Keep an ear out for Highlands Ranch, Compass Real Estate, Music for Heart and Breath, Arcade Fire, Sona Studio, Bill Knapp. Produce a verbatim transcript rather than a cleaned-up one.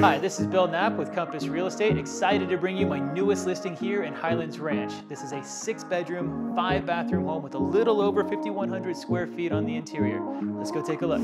Hi, this is Bill Knapp with Compass Real Estate, excited to bring you my newest listing here in Highlands Ranch. This is a six bedroom, five bathroom home with a little over fifty-one hundred square feet on the interior. Let's go take a look.